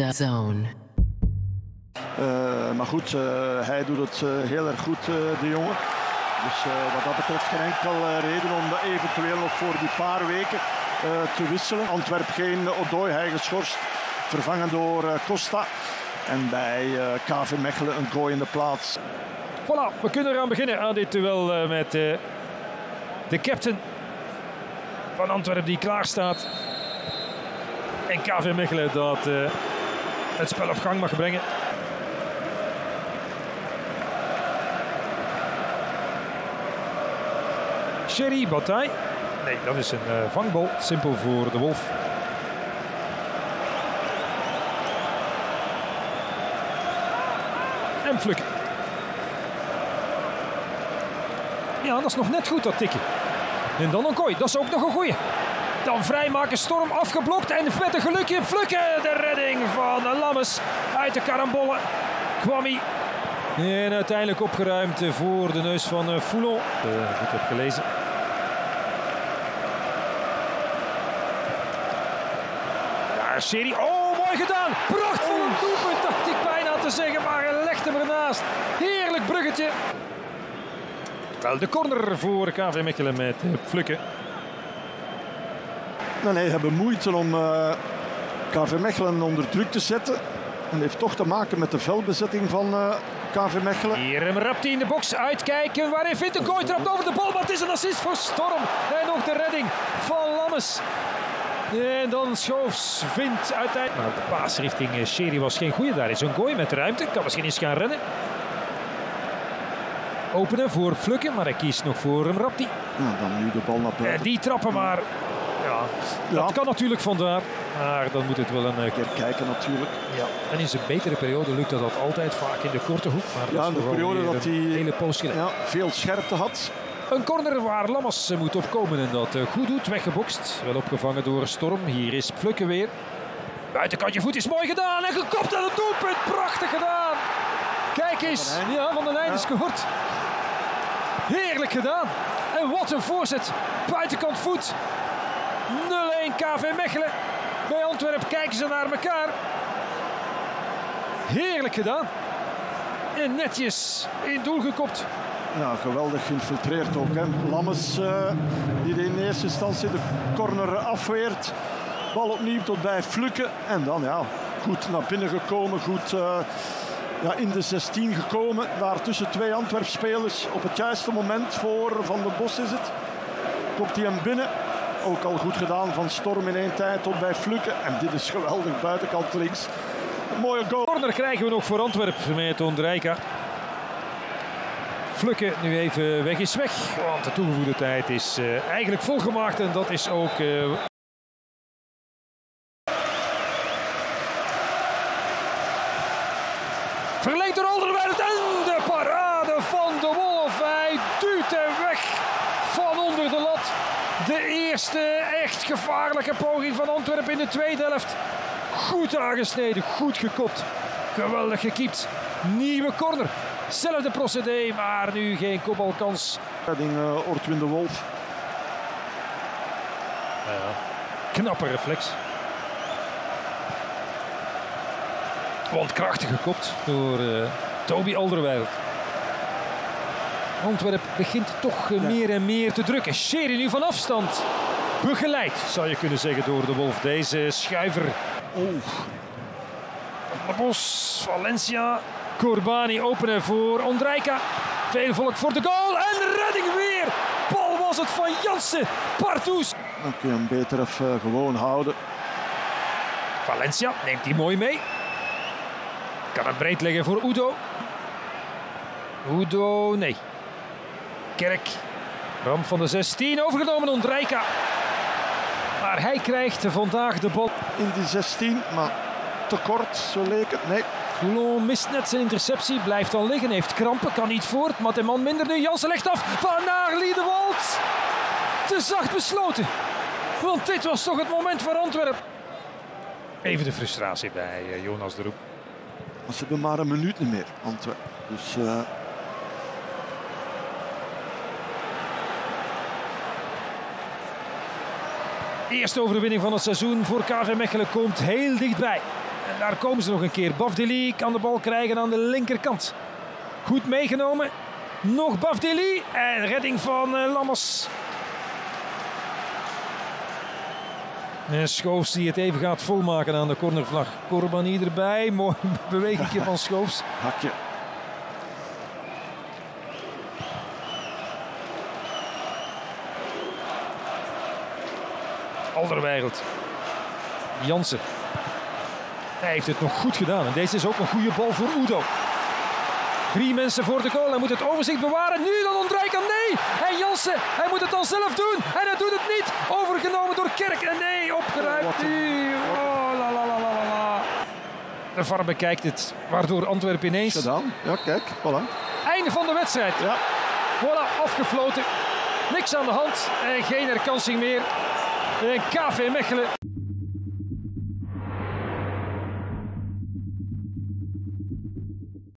the zone. Maar goed, hij doet het heel erg goed, de jongen. Dus wat dat betreft geen enkel reden om eventueel nog voor die paar weken te wisselen. Antwerp geen Odoi, hij geschorst, vervangen door Costa. En bij KV Mechelen een gooi in de plaats. Voilà, we kunnen eraan beginnen aan dit duel met de captain van Antwerpen die klaar staat. En KV Mechelen dat het spel op gang mag brengen. Seri, Bataille. Nee, dat is een vangbal. Simpel voor de Wolf. En Flukken. Ja, dat is nog net goed, dat tikje. En dan een kooi, dat is ook nog een goeie. Dan vrijmaken, Storm afgeblokt en met een gelukje Flukken. De redding van Lammens uit de karambollen kwam hij. En uiteindelijk opgeruimd voor de neus van Foulon. Goed opgelezen. Ja, Seri. Oh, mooi gedaan. Prachtig doelpunt, dacht ik bijna te zeggen, maar hij legt hem ernaast. Heerlijk bruggetje. Wel de corner voor KV Mechelen met Pflücke. Nou, nee, hebben moeite om KV Mechelen onder druk te zetten. En heeft toch te maken met de veldbezetting van KV Mechelen. Hier hem Rapti in de box, uitkijken. Waarin vindt de kooi, trapt over de bal. Maar het is een assist voor Storm. En ook de redding van Lammens. En dan Schoofs vindt uiteindelijk... Maar de paas richting Seri was geen goede. Daar is een gooi met ruimte. Kan misschien eens gaan rennen. Openen voor Pflücke, maar hij kiest nog voor hem Rapti. Nou, dan nu de bal naar buiten. Die trappen maar. Ja, dat kan natuurlijk vandaar, maar dan moet het wel een keer kijken natuurlijk. Ja. En in zijn betere periode lukt dat altijd, vaak in de korte hoek. Maar ja, in de periode dat hij hele poos veel scherpte had. Een corner waar Lammers moet opkomen en dat goed doet, weggebokst. Wel opgevangen door Storm, hier is Pflücke weer. Buitenkantje voet is mooi gedaan en gekopt aan het doelpunt, prachtig gedaan. Kijk eens, Van der Leijn is gehoord. Heerlijk gedaan. En wat een voorzet, buitenkant voet. 0-1 KV Mechelen. Bij Antwerpen kijken ze naar elkaar. Heerlijk gedaan. En netjes in doel gekopt. Nou, geweldig geïnfiltreerd ook. Hè. Lammens die in eerste instantie de corner afweert. Bal opnieuw tot bij Pflücke. En dan goed naar binnen gekomen. Goed in de 16 gekomen. Daar tussen twee Antwerp-spelers. Op het juiste moment voor Van der Bos is het. Komt hij hem binnen. Ook al goed gedaan van Storm in één tijd tot bij Pflücke. En dit is geweldig, buitenkant links. Een mooie goal. Corner krijgen we nog voor Antwerpen met Ondrejka. Pflücke nu even weg is weg. Want de toegevoegde tijd is eigenlijk volgemaakt. En dat is ook... Verlengt door Alderweireld en de parade van de Wolf. Hij duwt hem weg van onder de lat. De eerste echt gevaarlijke poging van Antwerpen in de tweede helft. Goed aangesneden, goed gekopt. Geweldig gekiept. Nieuwe corner. Zelfde procedé, maar nu geen kopbalkans. Redding Ortwin de Wolf. Knappe reflex. Want krachtig gekopt door Toby Alderweireld. Antwerpen begint toch meer en meer te drukken. Seri nu van afstand. Begeleid, zou je kunnen zeggen, door de Wolf. Deze schuiver. Van der Bos, Valencia. Corbanie openen voor Ondrejka. Veel volk voor de goal. En redding weer. Bal was het van Janssen. Partoes. Dan kun je hem beter even gewoon houden. Valencia neemt die mooi mee. Kan het breed leggen voor Udo. Udo, nee. Kerk, ramp van de 16, overgenomen door Ondrejka. Maar hij krijgt vandaag de bal. In die 16, maar te kort, zo leek het. Nee. Foulon mist net zijn interceptie, blijft dan liggen, heeft krampen, kan niet voort. Maar de man minder nu, Janssen legt af van naar Liedewald. Te zacht besloten, want dit was toch het moment voor Antwerpen. Even de frustratie bij Jonas de Roep. Maar ze hebben maar een minuut niet meer, Antwerpen. Dus... Eerste overwinning van het seizoen voor KV Mechelen komt heel dichtbij. En daar komen ze nog een keer. Bafdili kan de bal krijgen aan de linkerkant. Goed meegenomen. Nog Bafdili. En redding van Lammens. En Schoofs die het even gaat volmaken aan de cornervlag. Corbanie erbij. Mooi beweging van Schoofs. Hakje. Alderweireld. Janssen. Hij heeft het nog goed gedaan. En deze is ook een goede bal voor Udo. 3 mensen voor de goal. Hij moet het overzicht bewaren. Nu dan Ondrejka. Nee! En Janssen, hij moet het dan zelf doen. En hij doet het niet. Overgenomen door Kerk. En nee, opgeruimd. Oh, la, la, la, la, la. De VAR bekijkt het. Waardoor Antwerpen ineens... Gedaan. Ja, kijk. Voilà. Einde van de wedstrijd. Ja. Voilà, afgefloten. Niks aan de hand. En geen herkansing meer. KV Mechelen.